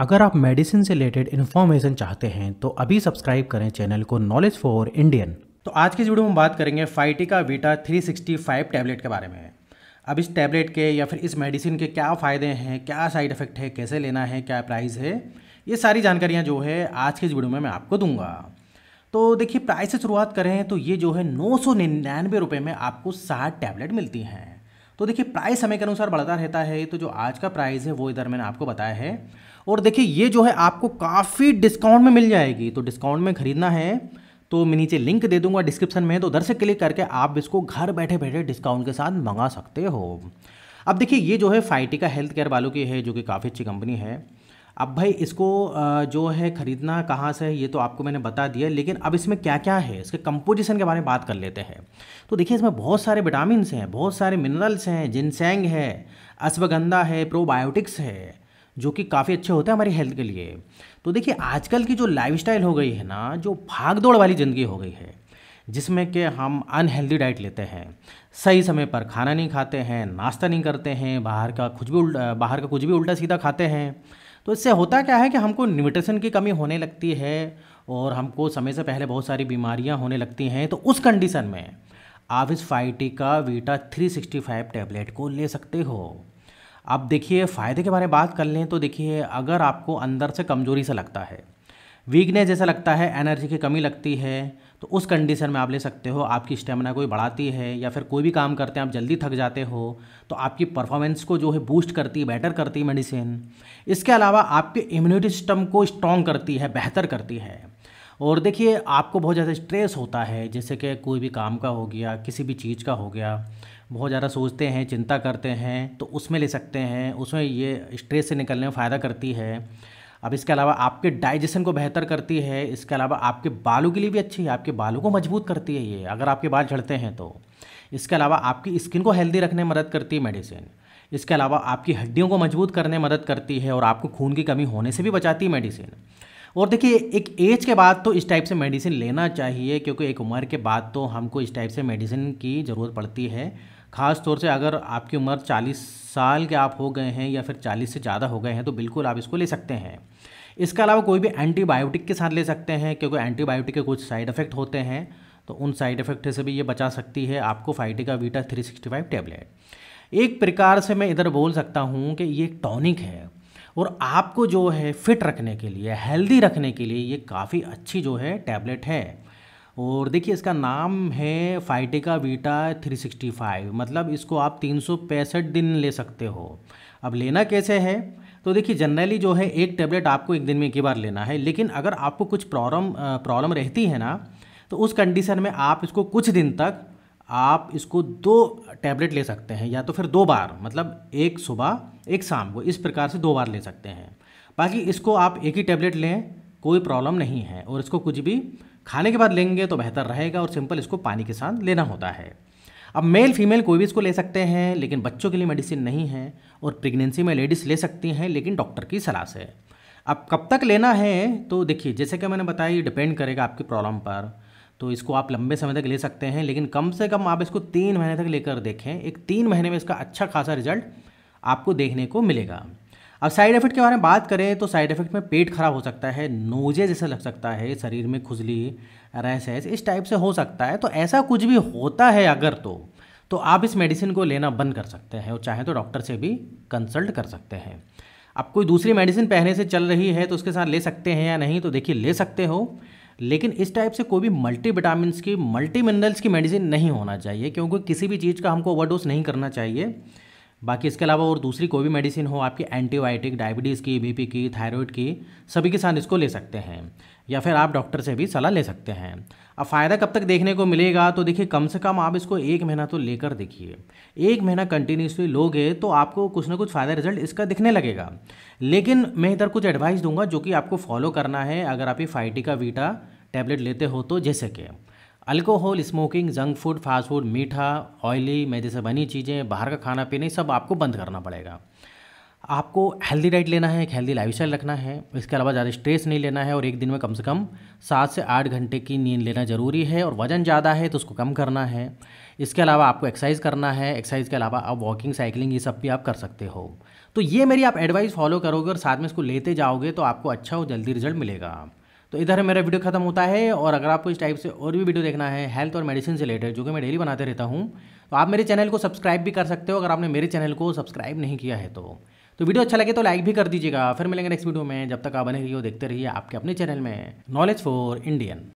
अगर आप मेडिसिन से रिलेटेड इन्फॉर्मेशन चाहते हैं तो अभी सब्सक्राइब करें चैनल को नॉलेज फॉर इंडियन। तो आज की इस वीडियो में हम बात करेंगे फाइटिका वीटा 365 टैबलेट के बारे में। अब इस टैबलेट के या फिर इस मेडिसिन के क्या फ़ायदे हैं, क्या साइड इफ़ेक्ट है, कैसे लेना है, क्या प्राइस है, ये सारी जानकारियाँ जो है आज की इस वीडियो में मैं आपको दूँगा। तो देखिए, प्राइस से शुरुआत करें तो ये जो है 999 रुपये में आपको 60 टैबलेट मिलती हैं। तो देखिए, प्राइस समय के अनुसार बढ़ता रहता है, तो जो आज का प्राइस है वो इधर मैंने आपको बताया है। और देखिए, ये जो है आपको काफ़ी डिस्काउंट में मिल जाएगी। तो डिस्काउंट में ख़रीदना है तो मैं नीचे लिंक दे दूंगा डिस्क्रिप्शन में, तो उधर से क्लिक करके आप इसको घर बैठे बैठे डिस्काउंट के साथ मंगा सकते हो। अब देखिए, ये जो है फाइटिका हेल्थ केयर वालों की है, जो कि काफ़ी अच्छी कंपनी है। अब भाई इसको जो है ख़रीदना कहाँ से है ये तो आपको मैंने बता दिया, लेकिन अब इसमें क्या क्या है इसके कंपोजिशन के बारे में बात कर लेते हैं। तो देखिए, इसमें बहुत सारे विटामिन हैं, बहुत सारे मिनरल्स हैं, जिनसेंग है, अश्वगंधा है, प्रोबायोटिक्स है, जो कि काफ़ी अच्छे होते हैं हमारी हेल्थ के लिए। तो देखिए, आजकल की जो लाइफस्टाइल हो गई है ना, जो भागदौड़ वाली ज़िंदगी हो गई है, जिसमें कि हम अनहेल्दी डाइट लेते हैं, सही समय पर खाना नहीं खाते हैं, नाश्ता नहीं करते हैं, बाहर का कुछ भी उल्टा सीधा खाते हैं, तो इससे होता क्या है कि हमको न्यूट्रिशन की कमी होने लगती है और हमको समय से पहले बहुत सारी बीमारियां होने लगती हैं। तो उस कंडीशन में आप इस फाइटिका वीटा 365 टैबलेट को ले सकते हो। अब देखिए, फ़ायदे के बारे में बात कर लें तो देखिए, अगर आपको अंदर से कमज़ोरी सा लगता है, वीकनेस जैसा लगता है, एनर्जी की कमी लगती है, तो उस कंडीशन में आप ले सकते हो। आपकी स्टेमिना कोई बढ़ाती है या फिर कोई भी काम करते हैं आप जल्दी थक जाते हो, तो आपकी परफॉर्मेंस को जो है बूस्ट करती है, बेटर करती है मेडिसिन। इसके अलावा आपके इम्यूनिटी सिस्टम को स्ट्रॉन्ग करती है, बेहतर करती है। और देखिए, आपको बहुत ज़्यादा स्ट्रेस होता है, जैसे कि कोई भी काम का हो गया, किसी भी चीज़ का हो गया, बहुत ज़्यादा सोचते हैं, चिंता करते हैं, तो उसमें ले सकते हैं, उसमें ये स्ट्रेस से निकलने में फ़ायदा करती है। अब इसके अलावा आपके डाइजेशन को बेहतर करती है। इसके अलावा आपके बालों के लिए भी अच्छी है, आपके बालों को मजबूत करती है ये, अगर आपके बाल झड़ते हैं तो। इसके अलावा आपकी स्किन को हेल्दी रखने में मदद करती है मेडिसिन। इसके अलावा आपकी हड्डियों को मजबूत करने में मदद करती है और आपको खून की कमी होने से भी बचाती है मेडिसिन। और देखिए, एक एज के बाद तो इस टाइप से मेडिसिन लेना चाहिए, क्योंकि एक उम्र के बाद तो हमको इस टाइप से मेडिसिन की ज़रूरत पड़ती है। ख़ास तौर से अगर आपकी उम्र 40 साल के आप हो गए हैं या फिर 40 से ज़्यादा हो गए हैं, तो बिल्कुल आप इसको ले सकते हैं। इसके अलावा कोई भी एंटीबायोटिक के साथ ले सकते हैं, क्योंकि एंटीबायोटिक के कुछ साइड इफ़ेक्ट होते हैं, तो उन साइड इफ़ेक्ट से भी ये बचा सकती है आपको फाइटिका वीटा 365 टैबलेट। एक प्रकार से मैं इधर बोल सकता हूँ कि ये एक टॉनिक है और आपको जो है फिट रखने के लिए, हेल्दी रखने के लिए ये काफ़ी अच्छी जो है टैबलेट है। और देखिए, इसका नाम है फाइटिका वीटा 365, मतलब इसको आप 365 दिन ले सकते हो। अब लेना कैसे है तो देखिए, जनरली जो है एक टैबलेट आपको एक दिन में एक बार लेना है, लेकिन अगर आपको कुछ प्रॉब्लम रहती है ना, तो उस कंडीशन में आप इसको कुछ दिन तक आप इसको 2 टैबलेट ले सकते हैं, या तो फिर 2 बार, मतलब एक सुबह एक शाम को, इस प्रकार से 2 बार ले सकते हैं। बाकी इसको आप एक ही टैबलेट लें, कोई प्रॉब्लम नहीं है। और इसको कुछ भी खाने के बाद लेंगे तो बेहतर रहेगा, और सिंपल इसको पानी के साथ लेना होता है। अब मेल फीमेल कोई भी इसको ले सकते हैं, लेकिन बच्चों के लिए मेडिसिन नहीं है, और प्रेगनेंसी में लेडीज़ ले सकती हैं, लेकिन डॉक्टर की सलाह से। अब कब तक लेना है तो देखिए, जैसे कि मैंने बताया, ये डिपेंड करेगा आपकी प्रॉब्लम पर। तो इसको आप लंबे समय तक ले सकते हैं, लेकिन कम से कम आप इसको 3 महीने तक लेकर देखें। 3 महीने में इसका अच्छा खासा रिजल्ट आपको देखने को मिलेगा। अब साइड इफ़ेक्ट के बारे में बात करें तो साइड इफ़ेक्ट में पेट खराब हो सकता है, नोज़े जैसा लग सकता है, शरीर में खुजली, रैशेज, इस टाइप से हो सकता है। तो ऐसा कुछ भी होता है अगर तो आप इस मेडिसिन को लेना बंद कर सकते हैं, और चाहे तो डॉक्टर से भी कंसल्ट कर सकते हैं। अब कोई दूसरी मेडिसिन पहले से चल रही है तो उसके साथ ले सकते हैं या नहीं, तो देखिए ले सकते हो, लेकिन इस टाइप से कोई भी मल्टी विटामिन्स की, मल्टी मिनरल्स की मेडिसिन नहीं होना चाहिए, क्योंकि किसी भी चीज़ का हमको ओवरडोज नहीं करना चाहिए। बाकी इसके अलावा और दूसरी कोई भी मेडिसिन हो आपकी, एंटीबायोटिक, डायबिटीज़ की, बीपी की, थायराइड की, सभी के साथ इसको ले सकते हैं, या फिर आप डॉक्टर से भी सलाह ले सकते हैं। अब फ़ायदा कब तक देखने को मिलेगा तो देखिए, कम से कम आप इसको 1 महीना तो लेकर देखिए। 1 महीना कंटिन्यूसली लोगे तो आपको कुछ ना कुछ फ़ायदा, रिजल्ट इसका दिखने लगेगा। लेकिन मैं इधर कुछ एडवाइस दूंगा जो कि आपको फॉलो करना है अगर आप ये फाइटिका वीटा टैबलेट लेते हो तो। जैसे कि alcohol, smoking, junk food, fast food, मीठा, ऑयली, मैदे से बनी चीज़ें, बाहर का खाना पीना, सब आपको बंद करना पड़ेगा। आपको हेल्दी डाइट लेना है, एक हेल्दी लाइफस्टाइल रखना है। इसके अलावा ज़्यादा स्ट्रेस नहीं लेना है, और एक दिन में कम से कम 7 से 8 घंटे की नींद लेना ज़रूरी है। और वज़न ज़्यादा है तो उसको कम करना है। इसके अलावा आपको एक्सरसाइज करना है। एक्सरसाइज के अलावा आप वॉकिंग, साइकिलिंग, ये सब भी आप कर सकते हो। तो ये मेरी आप एडवाइस फॉलो करोगे और साथ में इसको लेते जाओगे तो आपको अच्छा और जल्दी रिजल्ट मिलेगा। तो इधर मेरा वीडियो खत्म होता है, और अगर आपको इस टाइप से और भी वीडियो देखना है हेल्थ और मेडिसिन से रिलेटेड, जो कि मैं डेली बनाते रहता हूँ, तो आप मेरे चैनल को सब्सक्राइब भी कर सकते हो अगर आपने मेरे चैनल को सब्सक्राइब नहीं किया है तो। तो वीडियो अच्छा लगे तो लाइक भी कर दीजिएगा। फिर मिलेंगे नेक्स्ट वीडियो में, जब तक आप बने रहिए, देखते रहिए आपके अपने चैनल में नॉलेज फॉर इंडियन।